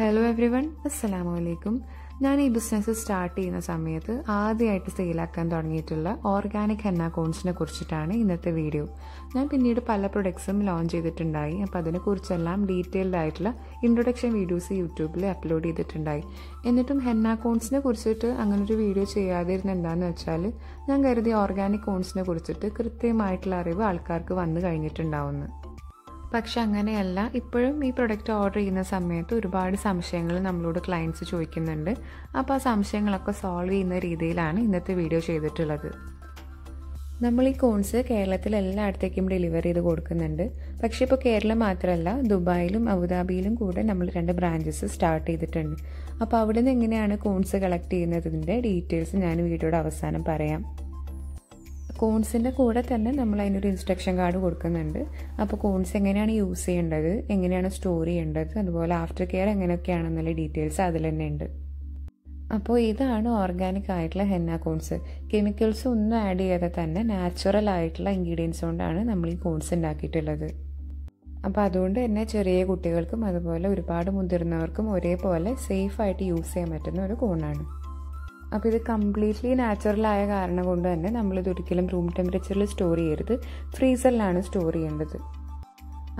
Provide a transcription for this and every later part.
Hello every one, അസ്സലാമു അലൈക്കും. ഞാൻ ഈ ബിസിനസ് സ്റ്റാർട്ട് ചെയ്യുന്ന സമയത്ത് ആദ്യമായിട്ട് സെയിലാക്കാൻ തുടങ്ങിയിട്ടുള്ള ഓർഗാനിക് ഹെന്ന കോൺസിനെ കുറിച്ചിട്ടാണ് ഇന്നത്തെ വീഡിയോ. ഞാൻ പിന്നീട് പല പ്രൊഡക്ട്സും ലോഞ്ച് ചെയ്തിട്ടുണ്ടായി. അപ്പോൾ അതിനെക്കുറിച്ചെല്ലാം ഡീറ്റെയിൽഡ് ആയിട്ടുള്ള ഇൻട്രൊഡക്ഷൻ വീഡിയോസ് യൂട്യൂബിൽ അപ്ലോഡ് ചെയ്തിട്ടുണ്ടായി. എന്നിട്ടും ഹെന്ന കോൺസിനെ കുറിച്ചിട്ട് അങ്ങനൊരു വീഡിയോ ചെയ്യാതിരുന്ന എന്താണെന്ന് വെച്ചാൽ, ഞാൻ കരുതി ഓർഗാനിക് കോൺസിനെ കുറിച്ചിട്ട് കൃത്യമായിട്ടുള്ള അറിവ് ആൾക്കാർക്ക് വന്നു കഴിഞ്ഞിട്ടുണ്ടാവുന്നു. പക്ഷെ അങ്ങനെയല്ല. ഇപ്പോഴും ഈ പ്രൊഡക്റ്റ് ഓർഡർ ചെയ്യുന്ന സമയത്ത് ഒരുപാട് സംശയങ്ങൾ നമ്മളോട് ക്ലയൻറ്റ്സ് ചോദിക്കുന്നുണ്ട്. അപ്പോൾ ആ സംശയങ്ങളൊക്കെ സോൾവ് ചെയ്യുന്ന രീതിയിലാണ് ഇന്നത്തെ വീഡിയോ ചെയ്തിട്ടുള്ളത്. നമ്മൾ ഈ കോൺസ് കേരളത്തിൽ എല്ലായിടത്തേക്കും ഡെലിവർ ചെയ്ത് കൊടുക്കുന്നുണ്ട്. പക്ഷേ ഇപ്പോൾ കേരളം മാത്രമല്ല, ദുബായിലും അബുദാബിയിലും കൂടെ നമ്മൾ 2 ബ്രാഞ്ചസ് സ്റ്റാർട്ട് ചെയ്തിട്ടുണ്ട്. അപ്പോൾ അവിടെ നിന്ന് എങ്ങനെയാണ് കോൺസ് കളക്ട് ചെയ്യുന്നതിൻ്റെ ഡീറ്റെയിൽസ് ഞാൻ വീഡിയോയുടെ അവസാനം പറയാം. കോൺസിൻ്റെ കൂടെ തന്നെ നമ്മൾ അതിനൊരു ഇൻസ്ട്രക്ഷൻ കാർഡ് കൊടുക്കുന്നുണ്ട്. അപ്പോൾ കോൺസ് എങ്ങനെയാണ് യൂസ് ചെയ്യേണ്ടത്, എങ്ങനെയാണ് സ്റ്റോർ ചെയ്യേണ്ടത്, അതുപോലെ ആഫ്റ്റർ കെയർ എങ്ങനെയൊക്കെയാണെന്നുള്ള ഡീറ്റെയിൽസ് അതിൽ തന്നെ ഉണ്ട്. അപ്പോൾ ഇതാണ് ഓർഗാനിക് ആയിട്ടുള്ള ഹെന്ന കോൺസ്. കെമിക്കൽസ് ഒന്നും ആഡ് ചെയ്യാതെ തന്നെ നാച്ചുറൽ ആയിട്ടുള്ള ഇൻഗ്രീഡിയൻസ് കൊണ്ടാണ് നമ്മൾ ഈ കോൺസ് ഉണ്ടാക്കിയിട്ടുള്ളത്. അപ്പോൾ അതുകൊണ്ട് തന്നെ ചെറിയ കുട്ടികൾക്കും അതുപോലെ ഒരുപാട് മുതിർന്നവർക്കും ഒരേപോലെ സേഫായിട്ട് യൂസ് ചെയ്യാൻ പറ്റുന്ന ഒരു കോണാണ്. അപ്പോൾ ഇത് കംപ്ലീറ്റ്ലി നാച്ചുറലായ കാരണം കൊണ്ട് തന്നെ നമ്മളിതൊരിക്കലും റൂം ടെമ്പറേച്ചറിൽ സ്റ്റോർ ചെയ്യരുത്, ഫ്രീസറിലാണ് സ്റ്റോർ ചെയ്യേണ്ടത്.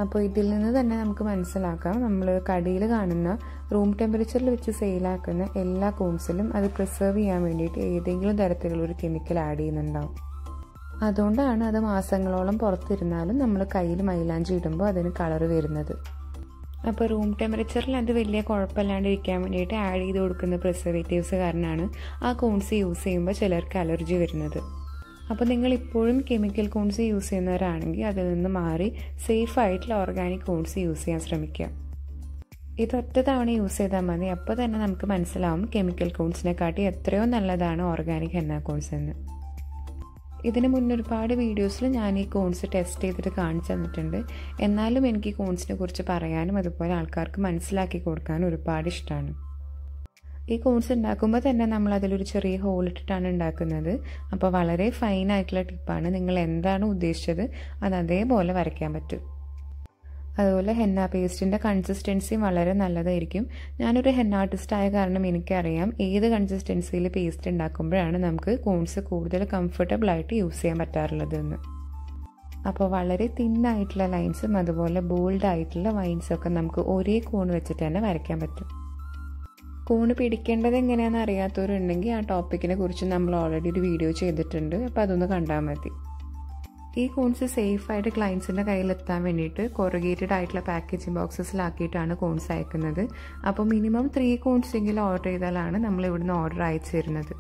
അപ്പോൾ ഇതിൽ നിന്ന് തന്നെ നമുക്ക് മനസ്സിലാക്കാം, നമ്മൾ കടയിൽ കാണുന്ന റൂം ടെമ്പറേച്ചറിൽ വെച്ച് സെയിലാക്കുന്ന എല്ലാ കോൺസിലും അത് പ്രിസർവ് ചെയ്യാൻ വേണ്ടിയിട്ട് ഏതെങ്കിലും തരത്തിലുള്ളൊരു കെമിക്കൽ ആഡ് ചെയ്യുന്നുണ്ടാവും. അതുകൊണ്ടാണ് അത് മാസങ്ങളോളം പുറത്തിരുന്നാലും നമ്മൾ കയ്യിൽ മൈലാഞ്ചി ഇടുമ്പോൾ അതിന് കളർ വരുന്നത്. അപ്പോൾ റൂം ടെമ്പറേച്ചറിൽ അത് വലിയ കുഴപ്പമില്ലാണ്ടിരിക്കാൻ വേണ്ടിയിട്ട് ആഡ് ചെയ്ത് കൊടുക്കുന്ന പ്രിസർവേറ്റീവ്സ് കാരണമാണ് ആ കോൺസ് യൂസ് ചെയ്യുമ്പോൾ ചിലർക്ക് അലർജി വരുന്നത്. അപ്പോൾ നിങ്ങൾ ഇപ്പോഴും കെമിക്കൽ കോൺസ് യൂസ് ചെയ്യുന്നവരാണെങ്കിൽ അതിൽ നിന്ന് മാറി സേഫായിട്ടുള്ള ഓർഗാനിക് കോൺസ് യൂസ് ചെയ്യാൻ ശ്രമിക്കുക. ഇതൊറ്റ തവണ യൂസ് ചെയ്താൽ മതി. അപ്പോൾ തന്നെ നമുക്ക് മനസ്സിലാവും കെമിക്കൽ കോൺസിനെക്കാട്ടി എത്രയോ നല്ലതാണ് ഓർഗാനിക് ഹെന്ന കോൺസ് എന്ന്. ഇതിന് മുന്നേ ഒരുപാട് വീഡിയോസിൽ ഞാൻ ഈ കോൺസ് ടെസ്റ്റ് ചെയ്തിട്ട് കാണിച്ചു തന്നിട്ടുണ്ട്. എന്നാലും എനിക്ക് ഈ കോൺസിനെ കുറിച്ച് പറയാനും അതുപോലെ ആൾക്കാർക്ക് മനസ്സിലാക്കി കൊടുക്കാനും ഒരുപാട് ഇഷ്ടമാണ്. ഈ കോൺസ് ഉണ്ടാക്കുമ്പോൾ തന്നെ നമ്മൾ അതിലൊരു ചെറിയ ഹോളിട്ടിട്ടാണ് ഉണ്ടാക്കുന്നത്. അപ്പോൾ വളരെ ഫൈനായിട്ടുള്ള ടിപ്പാണ്. നിങ്ങൾ എന്താണ് ഉദ്ദേശിച്ചത് അത് അതേപോലെ വരയ്ക്കാൻ പറ്റും. അതുപോലെ ഹെന്ന പേസ്റ്റിൻ്റെ കൺസിസ്റ്റൻസി വളരെ നല്ലതായിരിക്കും. ഞാനൊരു ഹെന്ന ആർട്ടിസ്റ്റായ കാരണം എനിക്കറിയാം ഏത് കൺസിസ്റ്റൻസിയിൽ പേസ്റ്റ് ഉണ്ടാക്കുമ്പോഴാണ് നമുക്ക് കോൺസ് കൂടുതൽ കംഫർട്ടബിളായിട്ട് യൂസ് ചെയ്യാൻ പറ്റാറുള്ളതെന്ന്. അപ്പോൾ വളരെ തിന്നായിട്ടുള്ള ലൈൻസും അതുപോലെ ബോൾഡായിട്ടുള്ള വൈൻസൊക്കെ നമുക്ക് ഒരേ കോൺ വെച്ചിട്ട് തന്നെ വരയ്ക്കാൻ പറ്റും. കോൺ പിടിക്കേണ്ടത് എങ്ങനെയാണെന്ന് അറിയാത്തവരുണ്ടെങ്കിൽ ആ ടോപ്പിക്കിനെ കുറിച്ച് നമ്മൾ ഓൾറെഡി ഒരു വീഡിയോ ചെയ്തിട്ടുണ്ട്. അപ്പോൾ അതൊന്ന് കണ്ടാൽ മതി. ഈ കോൺസ് സേഫായിട്ട് ക്ലയൻസിൻ്റെ കയ്യിലെത്താൻ വേണ്ടിയിട്ട് കൊറഗേറ്റഡ് ആയിട്ടുള്ള പാക്കേജിങ് ബോക്സസിലാക്കിയിട്ടാണ് കോൺസ് അയക്കുന്നത്. അപ്പോൾ മിനിമം 3 കോൺസെങ്കിലും ഓർഡർ ചെയ്താലാണ് നമ്മൾ ഇവിടുന്ന് ഓർഡർ അയച്ചു തരുന്നത്.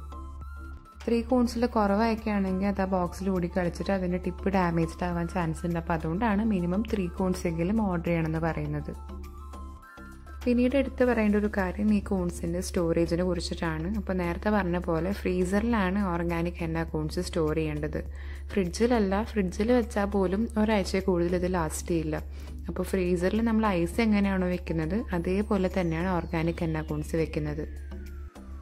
3 കോൺസിൽ കുറവയക്കുകയാണെങ്കിൽ അത് ആ ബോക്സിൽ ഓടിക്കളിച്ചിട്ട് അതിൻ്റെ ടിപ്പ് ഡാമേജ്ഡ് ആവാൻ ചാൻസ് ഉണ്ട്. അപ്പോൾ അതുകൊണ്ടാണ് മിനിമം 3 കോൺസെങ്കിലും ഓർഡർ ചെയ്യണമെന്ന് പറയുന്നത്. പിന്നീട് എടുത്ത് പറയേണ്ട ഒരു കാര്യം ഈ കോൺസിൻ്റെ സ്റ്റോറേജിനെ കുറിച്ചിട്ടാണ്. അപ്പോൾ നേരത്തെ പറഞ്ഞ പോലെ ഫ്രീസറിലാണ് ഓർഗാനിക് ഹെന്ന കോൺസ് സ്റ്റോർ ചെയ്യേണ്ടത്. ഫ്രിഡ്ജിലല്ല. ഫ്രിഡ്ജിൽ വെച്ചാൽ പോലും ഒരാഴ്ച കൂടുതൽ ഇത് ലാസ്റ്റ് ചെയ്യില്ല. അപ്പോൾ ഫ്രീസറിൽ നമ്മൾ ഐസ് എങ്ങനെയാണോ വെക്കുന്നത് അതേപോലെ തന്നെയാണ് ഓർഗാനിക് ഹെന്ന കോൺസ് വെക്കുന്നത്.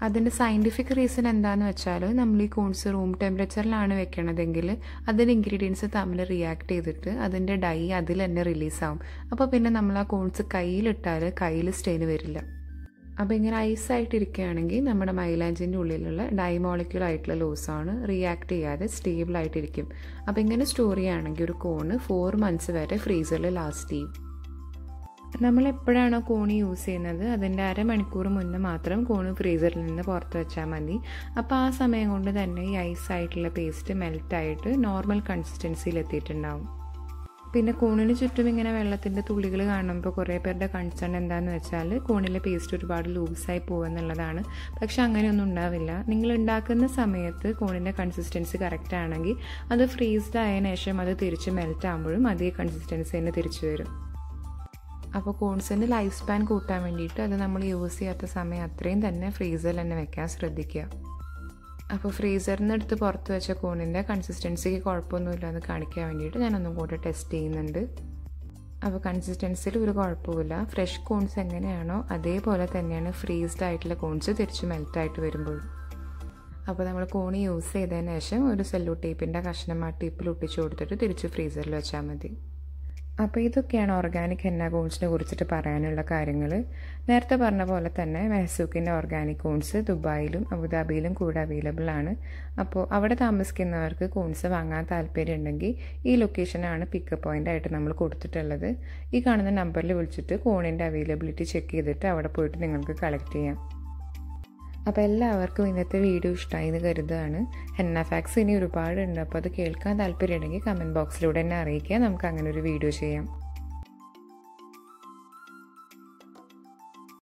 അതിൻ്റെ സയൻറ്റിഫിക് റീസൺ എന്താണെന്ന് വെച്ചാൽ, നമ്മൾ ഈ കോൺസ് റൂം ടെമ്പറേച്ചറിലാണ് വെക്കണതെങ്കിൽ അതിൻ്റെ ഇൻഗ്രീഡിയൻസ് തമ്മിൽ റിയാക്ട് ചെയ്തിട്ട് അതിൻ്റെ ഡൈ അതിൽ തന്നെ റിലീസാവും. അപ്പോൾ പിന്നെ നമ്മൾ ആ കോൺസ് കയ്യിലിട്ടാൽ കയ്യിൽ സ്റ്റെയിന് വരില്ല. അപ്പോൾ ഇങ്ങനെ ഐസായിട്ടിരിക്കുകയാണെങ്കിൽ നമ്മുടെ മൈലാഞ്ചിൻ്റെ ഉള്ളിലുള്ള ഡൈ മോളിക്യൂളായിട്ടുള്ള ലോസാണ് റിയാക്ട് ചെയ്യാതെ സ്റ്റേബിളായിട്ടിരിക്കും. അപ്പോൾ ഇങ്ങനെ സ്റ്റോർ ചെയ്യുകയാണെങ്കിൽ ഒരു കോണ് 4 months വരെ ഫ്രീസറിൽ ലാസ്റ്റ് ചെയ്യും. നമ്മൾ എപ്പോഴാണോ കോൺ യൂസ് ചെയ്യുന്നത് അതിൻ്റെ അരമണിക്കൂർ മുന്നേ മാത്രം കോൺ ഫ്രീസറിൽ നിന്ന് പുറത്ത് വെച്ചാൽ മതി. അപ്പോൾ ആ സമയം കൊണ്ട് തന്നെ ഈ ഐസായിട്ടുള്ള പേസ്റ്റ് മെൽറ്റായിട്ട് നോർമൽ കൺസിസ്റ്റൻസിയിലെത്തിയിട്ടുണ്ടാവും. പിന്നെ കോണിന് ചുറ്റും ഇങ്ങനെ വെള്ളത്തിൻ്റെ തുള്ളികൾ കാണുമ്പോൾ കുറേ പേരുടെ കൺസേൺ എന്താണെന്ന് വെച്ചാൽ കോണിലെ പേസ്റ്റ് ഒരുപാട് ലൂസായി പോകുമെന്നുള്ളതാണ്. പക്ഷെ അങ്ങനെയൊന്നും ഉണ്ടാവില്ല. നിങ്ങൾ ഉണ്ടാക്കുന്ന സമയത്ത് കോണിൻ്റെ കൺസിസ്റ്റൻസി കറക്റ്റ് ആണെങ്കിൽ അത് ഫ്രീസ്ഡ് ആയതിനു ശേഷം അത് തിരിച്ച് മെൽറ്റ് ആകുമ്പോഴും അതേ കൺസിസ്റ്റൻസി തന്നെ തിരിച്ചു വരും. അപ്പോൾ കോൺസിൻ്റെ ലൈഫ് സ്പാൻ കൂട്ടാൻ വേണ്ടിയിട്ട് അത് നമ്മൾ യൂസ് ചെയ്യാത്ത സമയം അത്രയും തന്നെ ഫ്രീസറിൽ തന്നെ വെക്കാൻ ശ്രദ്ധിക്കുക. അപ്പോൾ ഫ്രീസറിൽ നിന്ന് എടുത്ത് പുറത്ത് വെച്ച കോണിൻ്റെ കൺസിസ്റ്റൻസിക്ക് കുഴപ്പമൊന്നുമില്ല എന്ന് കാണിക്കാൻ വേണ്ടിയിട്ട് ഞാനൊന്നും കൂടെ ടെസ്റ്റ് ചെയ്യുന്നുണ്ട്. അപ്പോൾ കൺസിസ്റ്റൻസിയിൽ ഒരു കുഴപ്പമില്ല. ഫ്രഷ് കോൺസ് എങ്ങനെയാണോ അതേപോലെ തന്നെയാണ് ഫ്രീസ്ഡ് ആയിട്ടുള്ള കോൺസ് തിരിച്ച് മെൽറ്റായിട്ട് വരുമ്പോൾ. അപ്പോൾ നമ്മൾ കോണി യൂസ് ചെയ്തതിന് ശേഷം ഒരു സെല്ലോ ടേപ്പിൻ്റെ കഷ്ണം ആ ടിപ്പിൽ ഒട്ടിച്ചു കൊടുത്തിട്ട് തിരിച്ച് ഫ്രീസറിൽ വെച്ചാൽ മതി. അപ്പോൾ ഇതൊക്കെയാണ് ഓർഗാനിക് ഹെന്ന കോൺസിനെ കുറിച്ചിട്ട് പറയാനുള്ള കാര്യങ്ങൾ. നേരത്തെ പറഞ്ഞ പോലെ തന്നെ മെഹ്സൂക്കിൻ്റെ ഓർഗാനിക് കോൺസ് ദുബായിലും അബുദാബിയിലും കൂടെ അവൈലബിൾ ആണ്. അപ്പോൾ അവിടെ താമസിക്കുന്നവർക്ക് കോൺസ് വാങ്ങാൻ താല്പര്യം ഉണ്ടെങ്കിൽ ഈ ലൊക്കേഷനാണ് പിക്കപ്പ് പോയിൻ്റ് ആയിട്ട് നമ്മൾ കൊടുത്തിട്ടുള്ളത്. ഈ കാണുന്ന നമ്പറിൽ വിളിച്ചിട്ട് കോണിൻ്റെ അവൈലബിലിറ്റി ചെക്ക് ചെയ്തിട്ട് അവിടെ പോയിട്ട് നിങ്ങൾക്ക് കളക്ട് ചെയ്യാം. അപ്പോൾ എല്ലാവർക്കും ഇന്നത്തെ വീഡിയോ ഇഷ്ടമായി എന്ന് കരുതുകയാണ്. ഹെന്ന ഫാക്സ് ഇനി ഒരുപാടുണ്ട്, അപ്പോൾ അത് കേൾക്കാൻ താല്പര്യം ഉണ്ടെങ്കിൽ കമൻറ്റ് ബോക്സിലൂടെ തന്നെ അറിയിക്കുക. നമുക്ക് അങ്ങനെ ഒരു വീഡിയോ ചെയ്യാം.